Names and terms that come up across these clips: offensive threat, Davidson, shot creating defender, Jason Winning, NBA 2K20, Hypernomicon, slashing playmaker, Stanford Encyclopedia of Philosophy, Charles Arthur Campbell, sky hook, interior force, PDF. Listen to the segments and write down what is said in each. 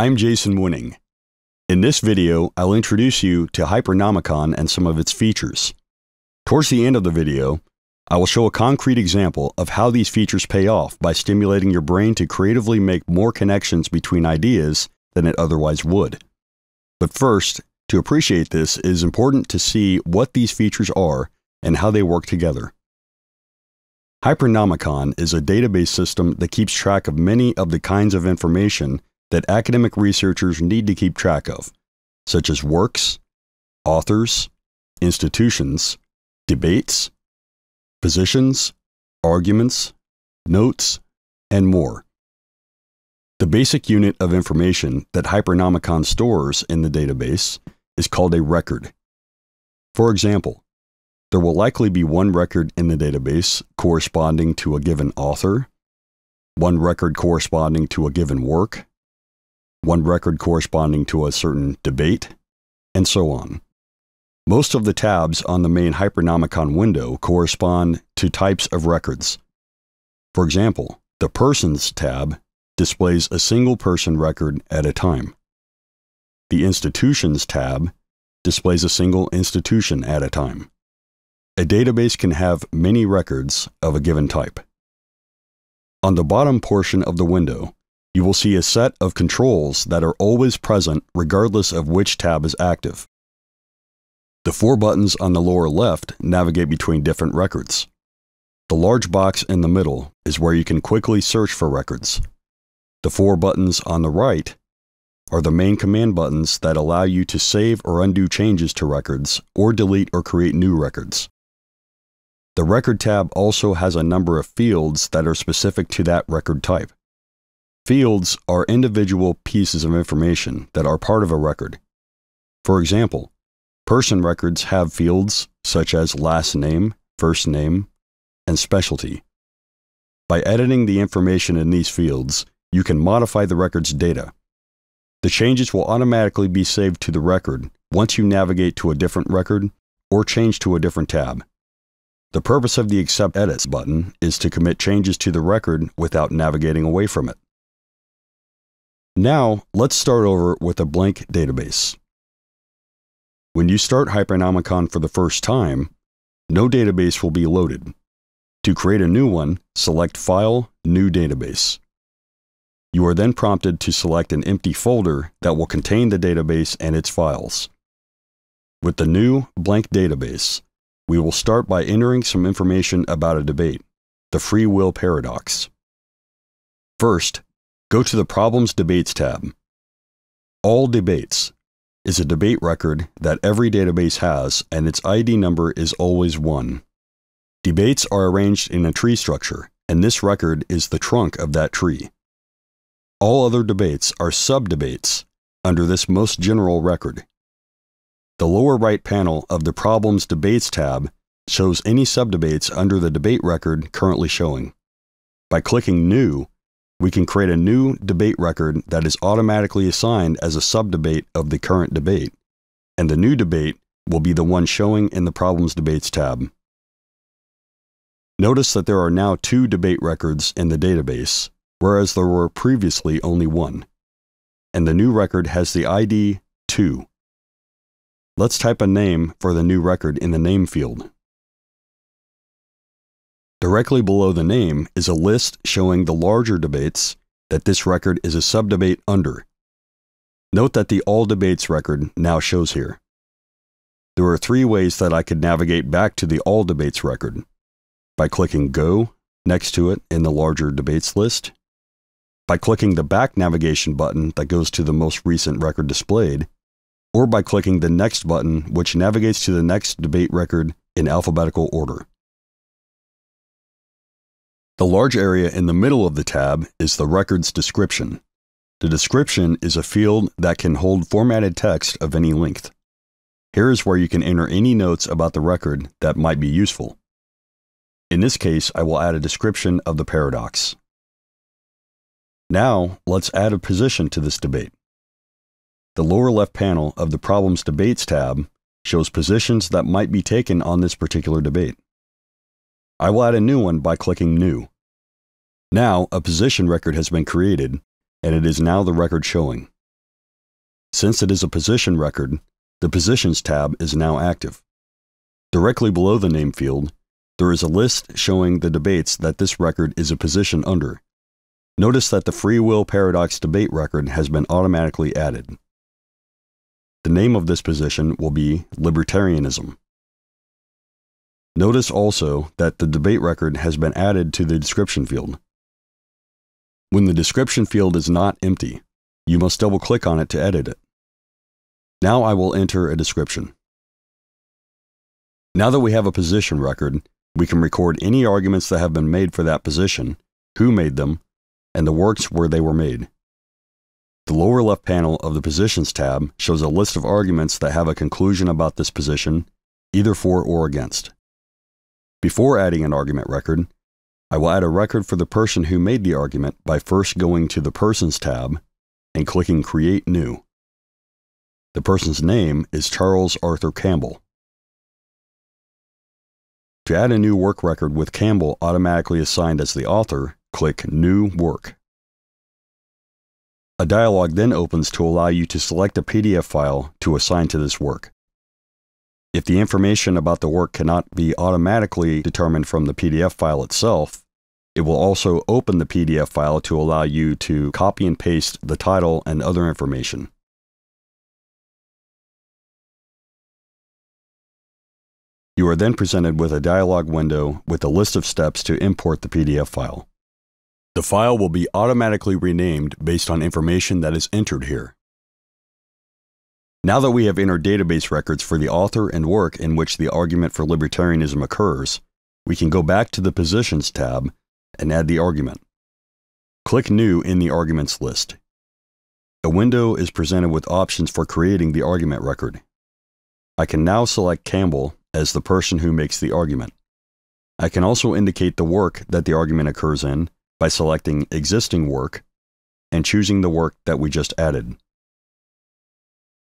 I'm Jason Winning. In this video, I'll introduce you to Hypernomicon and some of its features. Towards the end of the video, I will show a concrete example of how these features pay off by stimulating your brain to creatively make more connections between ideas than it otherwise would. But first, to appreciate this, it is important to see what these features are and how they work together. Hypernomicon is a database system that keeps track of many of the kinds of information that academic researchers need to keep track of, such as works, authors, institutions, debates, positions, arguments, notes, and more. The basic unit of information that Hypernomicon stores in the database is called a record. For example, there will likely be one record in the database corresponding to a given author, one record corresponding to a given work, one record corresponding to a certain debate, and so on. Most of the tabs on the main Hypernomicon window correspond to types of records. For example, the Persons tab displays a single person record at a time. The Institutions tab displays a single institution at a time. A database can have many records of a given type. On the bottom portion of the window, you will see a set of controls that are always present regardless of which tab is active. The four buttons on the lower left navigate between different records. The large box in the middle is where you can quickly search for records. The four buttons on the right are the main command buttons that allow you to save or undo changes to records or delete or create new records. The Record tab also has a number of fields that are specific to that record type. Fields are individual pieces of information that are part of a record. For example, person records have fields such as last name, first name, and specialty. By editing the information in these fields, you can modify the record's data. The changes will automatically be saved to the record once you navigate to a different record or change to a different tab. The purpose of the Accept Edits button is to commit changes to the record without navigating away from it. Now, let's start over with a blank database. When you start Hypernomicon for the first time, no database will be loaded. To create a new one, select File, New Database. You are then prompted to select an empty folder that will contain the database and its files. With the new blank database, we will start by entering some information about a debate, the free will paradox. First, go to the Problems Debates tab. All Debates is a debate record that every database has, and its ID number is always 1. Debates are arranged in a tree structure, and this record is the trunk of that tree. All other debates are sub-debates under this most general record. The lower right panel of the Problems Debates tab shows any sub-debates under the debate record currently showing. By clicking New, we can create a new debate record that is automatically assigned as a sub-debate of the current debate, and the new debate will be the one showing in the Problems Debates tab. Notice that there are now 2 debate records in the database, whereas there were previously only 1, and the new record has the ID 2. Let's type a name for the new record in the name field. Directly below the name is a list showing the larger debates that this record is a sub-debate under. Note that the All Debates record now shows here. There are 3 ways that I could navigate back to the All Debates record. By clicking Go next to it in the larger debates list, by clicking the back navigation button that goes to the most recent record displayed, or by clicking the Next button, which navigates to the next debate record in alphabetical order. The large area in the middle of the tab is the record's description. The description is a field that can hold formatted text of any length. Here is where you can enter any notes about the record that might be useful. In this case, I will add a description of the paradox. Now, let's add a position to this debate. The lower left panel of the Problems Debates tab shows positions that might be taken on this particular debate. I will add a new one by clicking New. Now, a position record has been created, and it is now the record showing. Since it is a position record, the Positions tab is now active. Directly below the name field, there is a list showing the debates that this record is a position under. Notice that the Free Will Paradox debate record has been automatically added. The name of this position will be Libertarianism. Notice also that the debate record has been added to the description field. When the description field is not empty, you must double-click on it to edit it. Now I will enter a description. Now that we have a position record, we can record any arguments that have been made for that position, who made them, and the works where they were made. The lower left panel of the Positions tab shows a list of arguments that have a conclusion about this position, either for or against. Before adding an argument record, I will add a record for the person who made the argument by first going to the Persons tab and clicking Create New. The person's name is Charles Arthur Campbell. To add a new work record with Campbell automatically assigned as the author, click New Work. A dialog then opens to allow you to select a PDF file to assign to this work. If the information about the work cannot be automatically determined from the PDF file itself, it will also open the PDF file to allow you to copy and paste the title and other information. You are then presented with a dialog window with a list of steps to import the PDF file. The file will be automatically renamed based on information that is entered here. Now that we have entered database records for the author and work in which the argument for libertarianism occurs, we can go back to the Positions tab and add the argument. Click New in the arguments list. A window is presented with options for creating the argument record. I can now select Campbell as the person who makes the argument. I can also indicate the work that the argument occurs in by selecting Existing Work and choosing the work that we just added.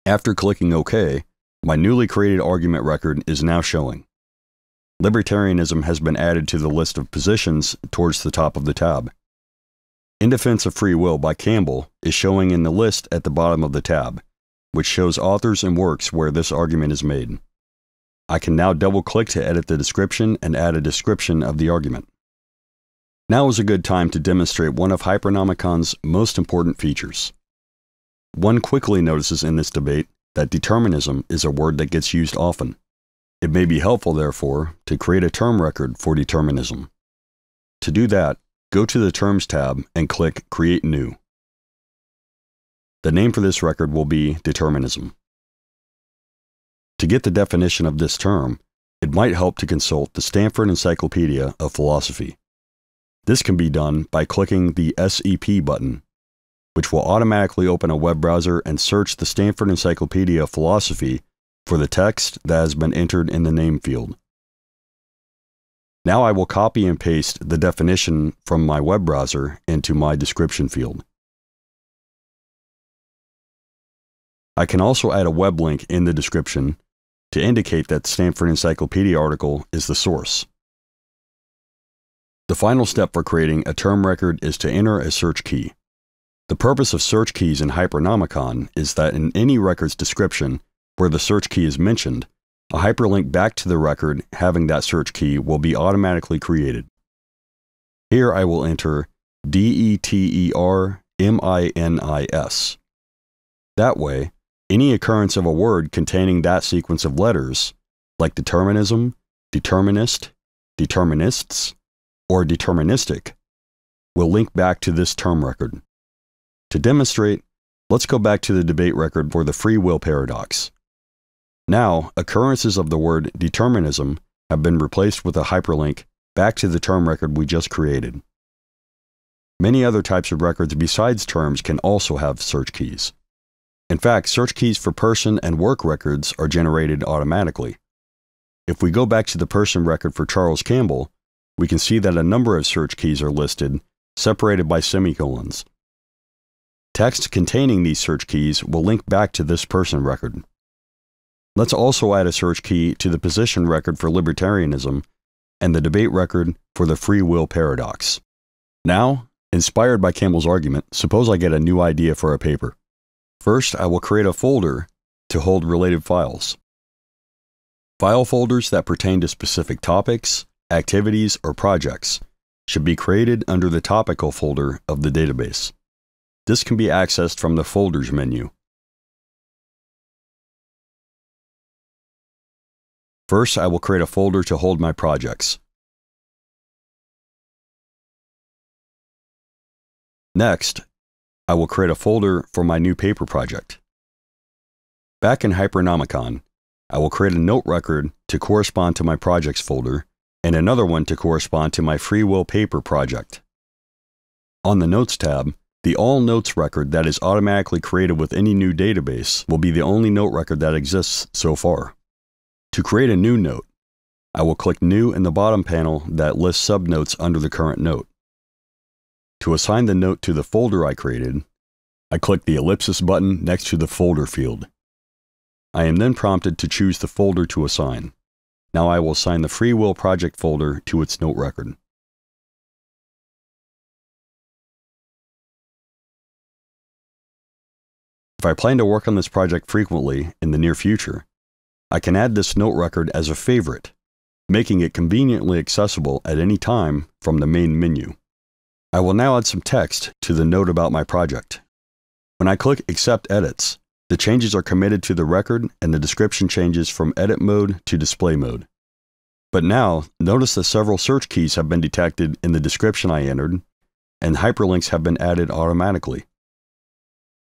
After clicking OK, my newly created argument record is now showing. Libertarianism has been added to the list of positions towards the top of the tab. In Defense of Free Will by Campbell is showing in the list at the bottom of the tab, which shows authors and works where this argument is made. I can now double-click to edit the description and add a description of the argument. Now is a good time to demonstrate one of Hypernomicon's most important features. One quickly notices in this debate that determinism is a word that gets used often. It may be helpful, therefore, to create a term record for determinism. To do that, go to the Terms tab and click Create New. The name for this record will be Determinism. To get the definition of this term, it might help to consult the Stanford Encyclopedia of Philosophy. This can be done by clicking the SEP button, which will automatically open a web browser and search the Stanford Encyclopedia of Philosophy for the text that has been entered in the name field. Now I will copy and paste the definition from my web browser into my description field. I can also add a web link in the description to indicate that the Stanford Encyclopedia article is the source. The final step for creating a term record is to enter a search key. The purpose of search keys in Hypernomicon is that in any record's description where the search key is mentioned, a hyperlink back to the record having that search key will be automatically created. Here I will enter DETERMINIS. That way, any occurrence of a word containing that sequence of letters, like determinism, determinist, determinists, or deterministic, will link back to this term record. To demonstrate, let's go back to the debate record for the free will paradox. Now, occurrences of the word determinism have been replaced with a hyperlink back to the term record we just created. Many other types of records besides terms can also have search keys. In fact, search keys for person and work records are generated automatically. If we go back to the person record for Charles Campbell, we can see that a number of search keys are listed, separated by semicolons. Text containing these search keys will link back to this person record. Let's also add a search key to the position record for libertarianism and the debate record for the free will paradox. Now, inspired by Campbell's argument, suppose I get a new idea for a paper. First, I will create a folder to hold related files. File folders that pertain to specific topics, activities, or projects should be created under the topical folder of the database. This can be accessed from the Folders menu. First, I will create a folder to hold my projects. Next, I will create a folder for my new paper project. Back in Hypernomicon, I will create a note record to correspond to my projects folder and another one to correspond to my free will paper project. On the Notes tab, the All Notes record that is automatically created with any new database will be the only note record that exists so far. To create a new note, I will click New in the bottom panel that lists subnotes under the current note. To assign the note to the folder I created, I click the ellipsis button next to the Folder field. I am then prompted to choose the folder to assign. Now I will assign the Free Will Project folder to its note record. If I plan to work on this project frequently in the near future, I can add this note record as a favorite, making it conveniently accessible at any time from the main menu. I will now add some text to the note about my project. When I click Accept Edits, the changes are committed to the record and the description changes from edit mode to display mode. But now, notice that several search keys have been detected in the description I entered, and hyperlinks have been added automatically.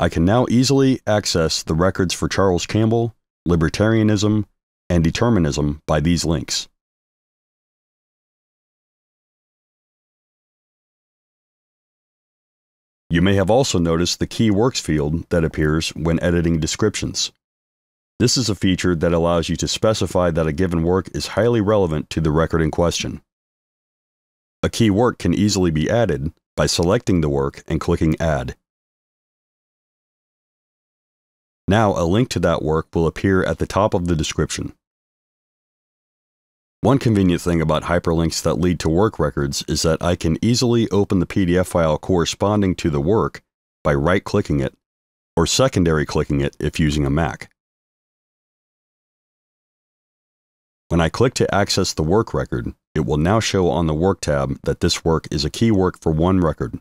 I can now easily access the records for Charles Campbell, libertarianism, and determinism by these links. You may have also noticed the Key Works field that appears when editing descriptions. This is a feature that allows you to specify that a given work is highly relevant to the record in question. A key work can easily be added by selecting the work and clicking Add. Now a link to that work will appear at the top of the description. One convenient thing about hyperlinks that lead to work records is that I can easily open the PDF file corresponding to the work by right-clicking it, or secondary-clicking it if using a Mac. When I click to access the work record, it will now show on the Work tab that this work is a key work for one record.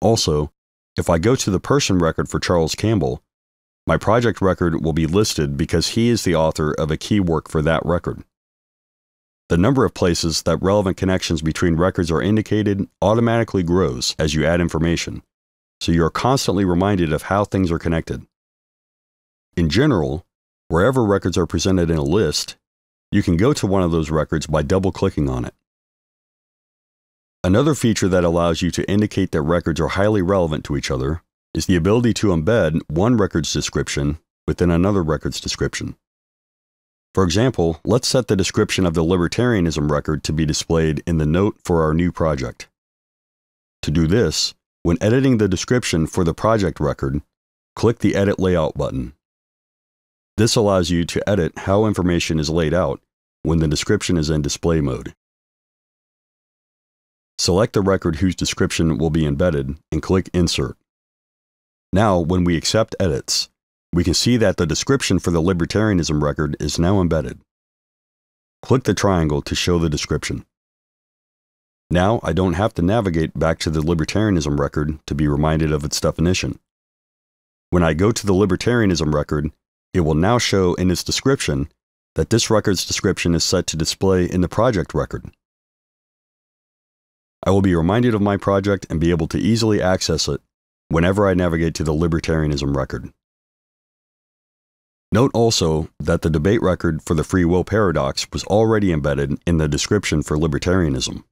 Also, if I go to the person record for Charles Campbell, my project record will be listed because he is the author of a key work for that record. The number of places that relevant connections between records are indicated automatically grows as you add information, so you are constantly reminded of how things are connected. In general, wherever records are presented in a list, you can go to one of those records by double-clicking on it. Another feature that allows you to indicate that records are highly relevant to each other is the ability to embed one record's description within another record's description. For example, let's set the description of the libertarianism record to be displayed in the note for our new project. To do this, when editing the description for the project record, click the Edit Layout button. This allows you to edit how information is laid out when the description is in display mode. Select the record whose description will be embedded and click Insert. Now, when we accept edits, we can see that the description for the libertarianism record is now embedded. Click the triangle to show the description. Now, I don't have to navigate back to the libertarianism record to be reminded of its definition. When I go to the libertarianism record, it will now show in its description that this record's description is set to display in the project record. I will be reminded of my project and be able to easily access it whenever I navigate to the libertarianism record. Note also that the debate record for the free will paradox was already embedded in the description for libertarianism.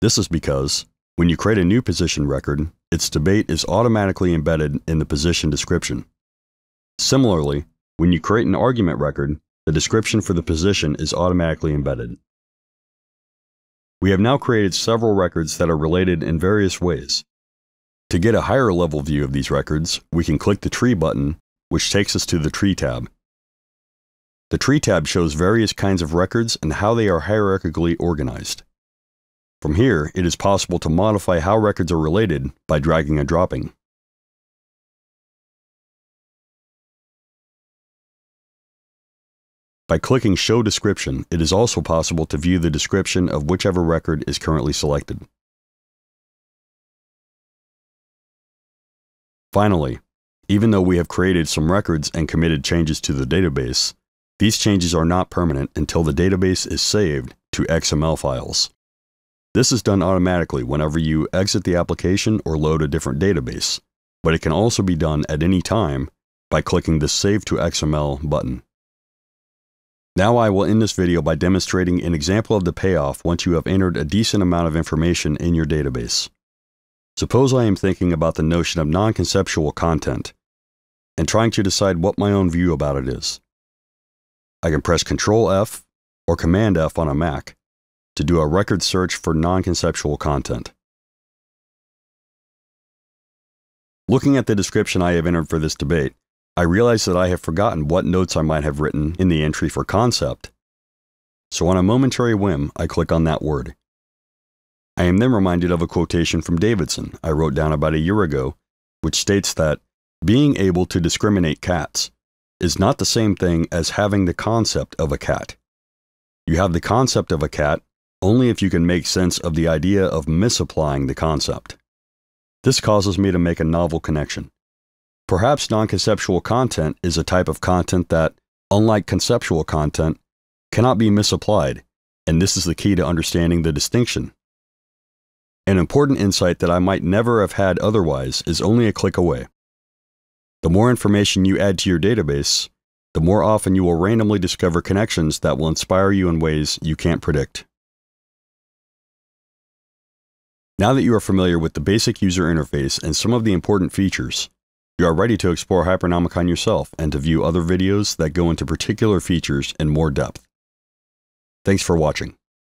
This is because when you create a new position record, its debate is automatically embedded in the position description. Similarly, when you create an argument record, the description for the position is automatically embedded. We have now created several records that are related in various ways. To get a higher level view of these records, we can click the Tree button, which takes us to the Tree tab. The Tree tab shows various kinds of records and how they are hierarchically organized. From here, it is possible to modify how records are related by dragging and dropping. By clicking Show Description, it is also possible to view the description of whichever record is currently selected. Finally, even though we have created some records and committed changes to the database, these changes are not permanent until the database is saved to XML files. This is done automatically whenever you exit the application or load a different database, but it can also be done at any time by clicking the Save to XML button. Now I will end this video by demonstrating an example of the payoff once you have entered a decent amount of information in your database. Suppose I am thinking about the notion of non-conceptual content and trying to decide what my own view about it is. I can press Ctrl F or Command F on a Mac to do a record search for non-conceptual content. Looking at the description I have entered for this debate, I realize that I have forgotten what notes I might have written in the entry for concept. So on a momentary whim, I click on that word. I am then reminded of a quotation from Davidson I wrote down about a year ago, which states that being able to discriminate cats is not the same thing as having the concept of a cat. You have the concept of a cat only if you can make sense of the idea of misapplying the concept. This causes me to make a novel connection. Perhaps non-conceptual content is a type of content that, unlike conceptual content, cannot be misapplied, and this is the key to understanding the distinction. An important insight that I might never have had otherwise is only a click away. The more information you add to your database, the more often you will randomly discover connections that will inspire you in ways you can't predict. Now that you are familiar with the basic user interface and some of the important features, you are ready to explore Hypernomicon yourself and to view other videos that go into particular features in more depth. Thanks for watching.